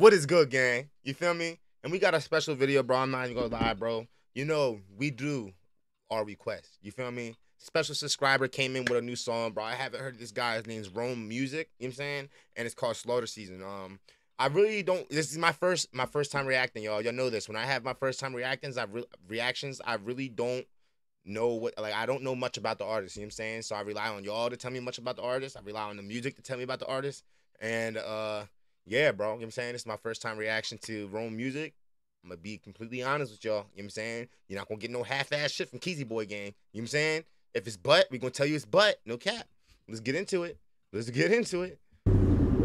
What is good, gang? You feel me? And we got a special video, bro. I'm not even gonna lie, bro. You know, we do our requests. You feel me? Special subscriber came in with a new song, bro. I haven't heard of this guy. His name's Rome Music. You know what I'm saying? And it's called Slaughter Season. I really don't. This is my first time reacting, y'all. Y'all know this. When I have my first time reactions, I really don't know what. Like, I don't know much about the artist. You know what I'm saying? So I rely on y'all to tell me much about the artist. I rely on the music to tell me about the artist. And yeah, bro. You know what I'm saying? This is my first time reaction to Rome Music. I'm gonna be completely honest with y'all. You know what I'm saying? You're not gonna get no half-ass shit from Keezy Boy gang. You know what I'm saying? If it's butt, we're gonna tell you it's butt. No cap. Let's get into it. Let's get into it.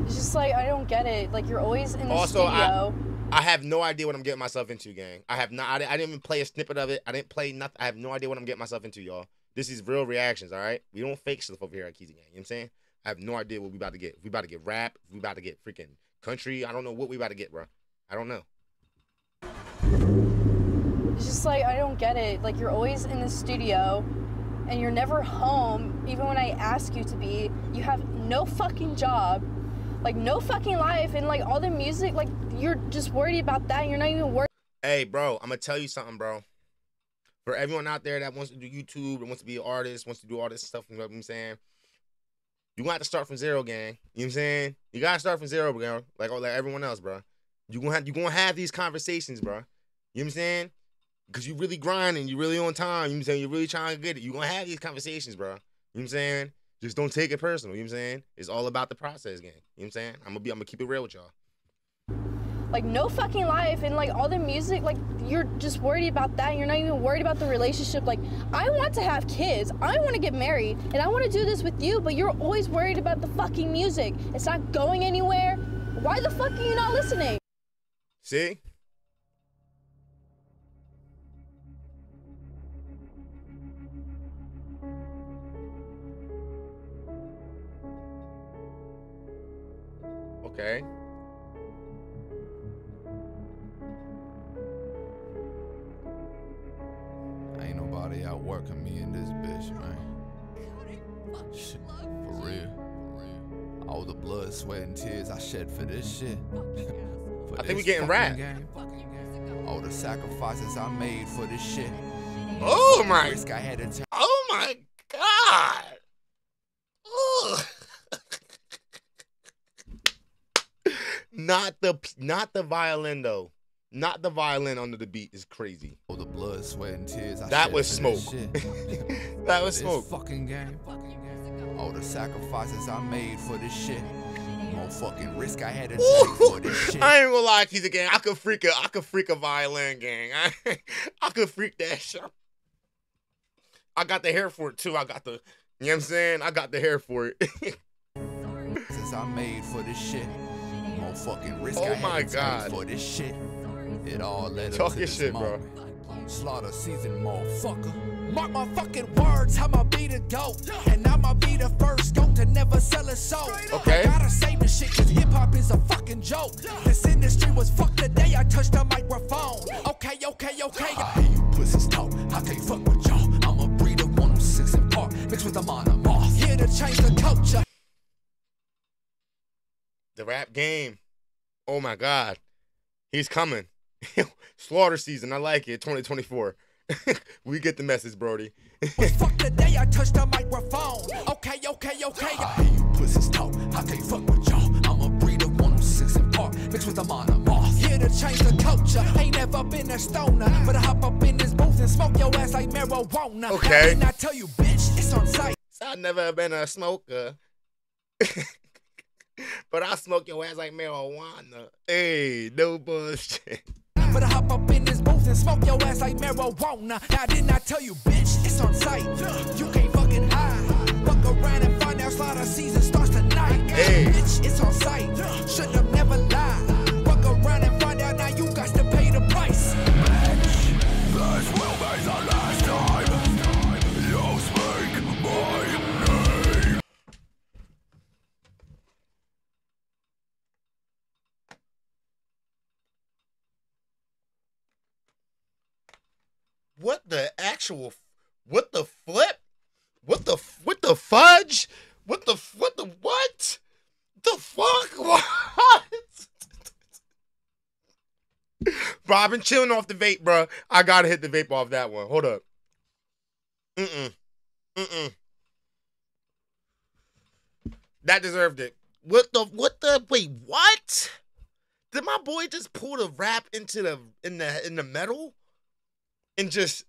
It's just like, I don't get it. Like, you're always in the also, studio. I have no idea what I'm getting myself into, gang. I have not. I didn't even play a snippet of it. I didn't play nothing. I have no idea what I'm getting myself into, y'all. This is real reactions, all right? We don't fake stuff over here at Keezy Gang. You know what I'm saying? I have no idea what we about to get. We about to get rap. We about to get freaking country. I don't know what we about to get, bro. I don't know. It's just like, I don't get it. Like, you're always in the studio, and you're never home, even when I ask you to be. You have no fucking job. Like, no fucking life, and like all the music, like, you're just worried about that. You're not even worried. Hey, bro, I'm gonna tell you something, bro. For everyone out there that wants to do YouTube, wants to be an artist, wants to do all this stuff, you know what I'm saying? You gonna have to start from zero, gang. You know what I'm saying? You gotta start from zero, bro. Like everyone else, bro. You gonna have these conversations, bro. You know what I'm saying? Because you really grinding, you really on time. You know what I'm saying? You're really trying to get it. You gonna have these conversations, bro. You know what I'm saying? Just don't take it personal, you know what I'm saying? It's all about the process, gang. You know what I'm saying? I'm gonna keep it real with y'all. Like, no fucking life, and like all the music, like, you're just worried about that. You're not even worried about the relationship. Like, I want to have kids, I want to get married, and I want to do this with you, but you're always worried about the fucking music. It's not going anywhere. Why the fuck are you not listening? See? Okay. Ain't nobody out working me in this bitch, man. Shit, for real. All the blood, sweat, and tears I shed for this shit. For I think we getting rap. All the sacrifices I made for this shit. Oh my! I had to oh my God! Ugh. Not the violin though. Not the violin under the beat is crazy. Oh, the blood, sweat, and tears. That was smoke. That was smoke. Fucking game. All the sacrifices I made for this shit. More fucking risk I had to take for this shit. I ain't gonna lie, Keezy Gang. I could freak a violin, gang. I could freak that shit. I got the hair for it too. You know what I'm saying? I got the hair for it. Since I made for this shit. Fucking risk oh I my God for this shit. It all led up to this shit, bro. Slaughter season, motherfucker. Mark my fucking words, I'ma be the dope. And I'ma be the first goat to never sell a soul. Okay. I gotta say this shit cause hip-hop is a fucking joke. This industry was fucked the day I touched the microphone. Okay. I hear you pussies talk, I can't fuck with y'all. I'm a breeder, 106 and part, mixed with the monomoth. Here to change the culture. The rap game. Oh my God. He's coming. Slaughter season. I like it. 2024. We get the message, Brody. Fuck the day I touched the microphone. Okay. I hear you pussies talk. I can't fuck with y'all. I'm a breeder, 106 and part, mixed with a monomoth. Here to change the culture. Ain't never been a stoner, but I hop up in this booth and smoke your ass like marijuana. Okay. And I tell you, bitch, it's on sight. I've never been a smoker. But I smoke your ass like marijuana. Hey, no bullshit. But I hop up in this booth and smoke your ass like marijuana. Now didn't I tell you, bitch, it's on sight. You can't fucking hide. Fuck around and find out Slaughter season starts tonight. Hey. Bitch, it's on sight. Should have never lied. Fuck around and find out now you got to pay the price. Bitch, this will be the last time you speak my name. What the actual? What the flip? What the fudge? What the fuck? What? Bro, I've been chilling off the vape, bro. I gotta hit the vape off that one. Hold up. That deserved it. Wait, what? Did my boy just pull the rap into the in the metal? And just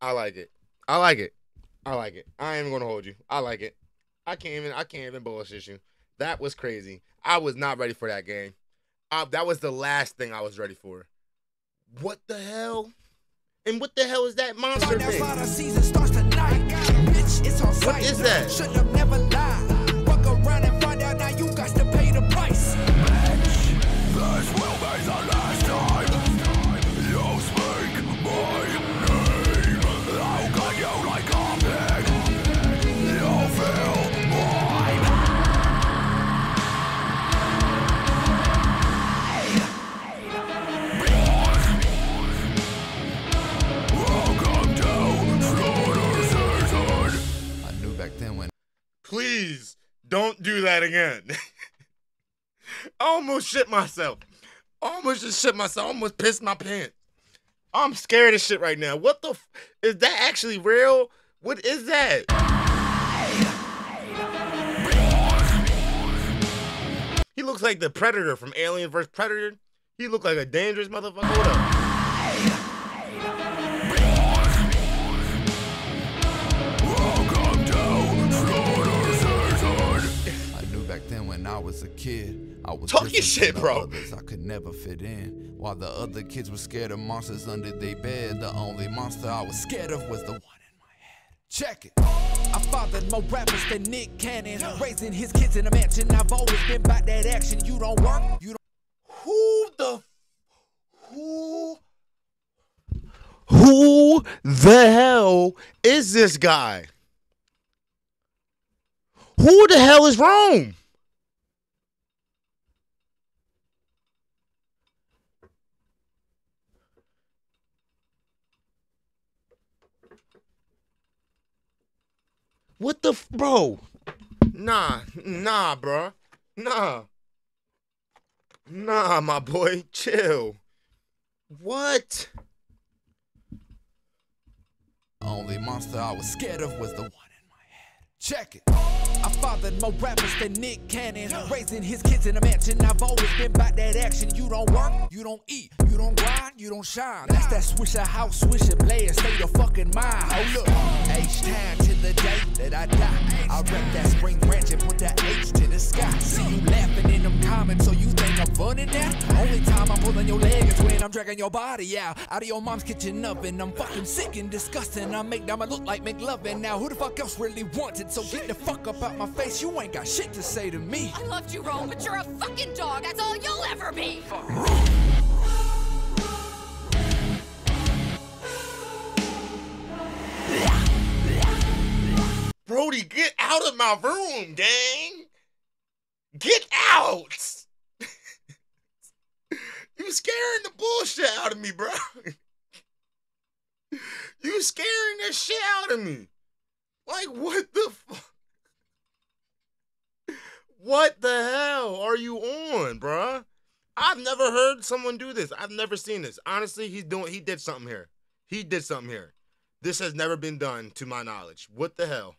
I like it. I like it. I like it. I ain't even gonna hold you. I like it. I can't even bullshit you. That was crazy. I was not ready for that game. That was the last thing I was ready for. What the hell? And what the hell is that monster thing? What is that? Should have never lied. Walk around and find out now you got to pay the price. This will be the last time you speak my name. How can you like a pig? You feel mine. Welcome to Slaughter Season. I knew back then when. Please don't do that again. I almost shit myself. I almost pissed my pants. I'm scared as shit right now. What the f is that actually real? What is that? He looks like the Predator from Alien vs Predator. He looked like a dangerous motherfucker. Hold up. I knew back then when I was a kid. I was talking shit, bro. Others, I could never fit in. While the other kids were scared of monsters under their bed, the only monster I was scared of was the one in my head. Check it. I fathered more rappers than Nick Cannon, raising his kids in a mansion. I've always been about that action. You don't work. You don't. Who the hell is this guy? Who the hell is Rome? What the f, bro? Nah, my boy, chill. What? Only monster I was scared of was the one in my head. Check it. I fathered more rappers than Nick Cannon, raising his kids in a mansion. I've always been about that action. You don't work, you don't eat, you don't grind, you don't shine. That's that swisher, house swisher, player, stay your fucking mind. Oh look, H-time to the day that I die. I rep that spring branch and put that H to the sky. See you laughing in them comments, so you think I'm funny now? Only time I'm pulling your leg is when I'm dragging your body out of your mom's kitchen oven. I'm fucking sick and disgusting. I make them look like McLovin. Now who the fuck else really wants it? So get the fuck up out my face, you ain't got shit to say to me. I loved you, Rome, but you're a fucking dog. That's all you'll ever be. Brody, get out of my room, gang. Get out. You scaring the bullshit out of me, bro. You scaring the shit out of me. Like, what the fuck? What the hell are you on, bruh? I've never heard someone do this. I've never seen this. Honestly, he did something here. He did something here. This has never been done to my knowledge. What the hell?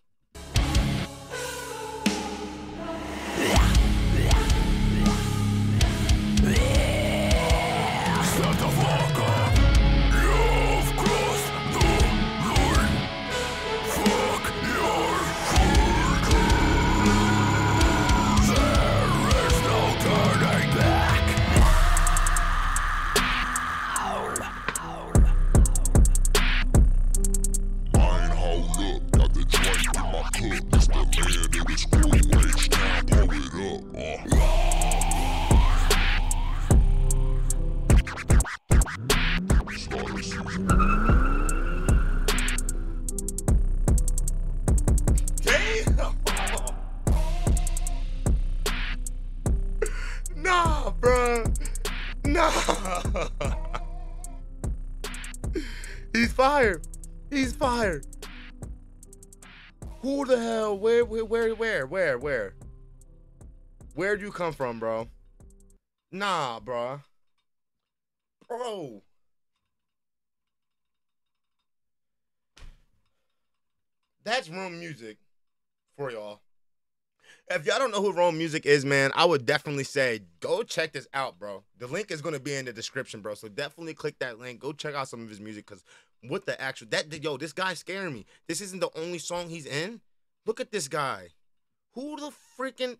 He's fired. He's fired. Who the hell? Where do you come from, bro? Nah, bro. Bro. That's Rome Music for y'all. If y'all don't know who Rome Music is, man, I would definitely say go check this out, bro. The link is going to be in the description, bro. So definitely click that link. Go check out some of his music because what the actual... Yo, this guy's scaring me. This isn't the only song he's in. Look at this guy. Who the freaking...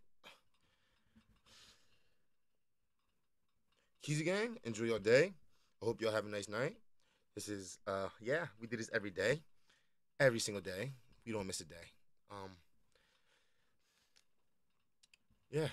Keezy Gang, enjoy your day. I hope y'all have a nice night. This is, yeah, we do this every day. Every single day. You don't miss a day. Yeah.